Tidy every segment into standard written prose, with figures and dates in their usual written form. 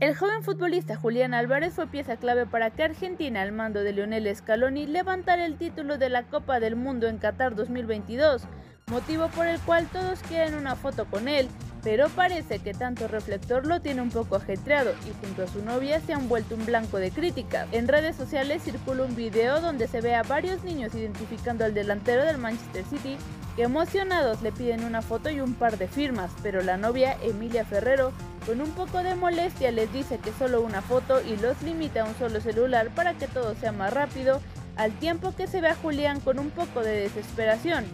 El joven futbolista Julián Álvarez fue pieza clave para que Argentina, al mando de Lionel Scaloni, levantara el título de la Copa del Mundo en Qatar 2022, motivo por el cual todos quieren una foto con él, pero parece que tanto reflector lo tiene un poco ajetreado y junto a su novia se han vuelto un blanco de crítica. En redes sociales circula un video donde se ve a varios niños identificando al delantero del Manchester City, que emocionados le piden una foto y un par de firmas, pero la novia, Emilia Ferrero, con un poco de molestia les dice que solo una foto y los limita a un solo celular para que todo sea más rápido, al tiempo que se ve a Julián con un poco de desesperación.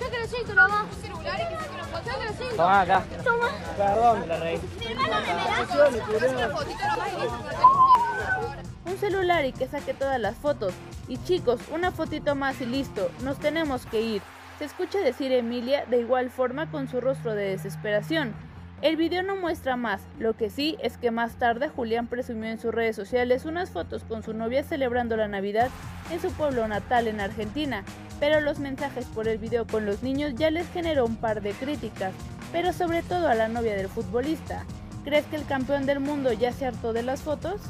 Yo te lo siento, mamá. ¿Un celular y que se una foto? Yo te lo siento. Toma acá. Toma. Perdón, la reí. Mi hermano me da una fotito nomás y un celular y que saque todas las fotos. Y chicos, una fotito más y listo, nos tenemos que ir. Se escucha decir Emilia de igual forma con su rostro de desesperación. El video no muestra más, lo que sí es que más tarde Julián presumió en sus redes sociales unas fotos con su novia celebrando la Navidad en su pueblo natal en Argentina, pero los mensajes por el video con los niños ya les generó un par de críticas, pero sobre todo a la novia del futbolista. ¿Crees que el campeón del mundo ya se hartó de las fotos?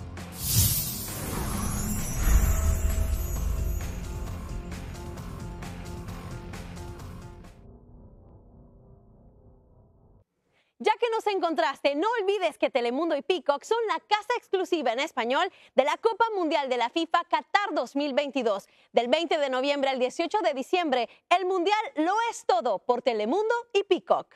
Ya que nos encontraste, no olvides que Telemundo y Peacock son la casa exclusiva en español de la Copa Mundial de la FIFA Qatar 2022. Del 20 de noviembre al 18 de diciembre, el Mundial lo es todo por Telemundo y Peacock.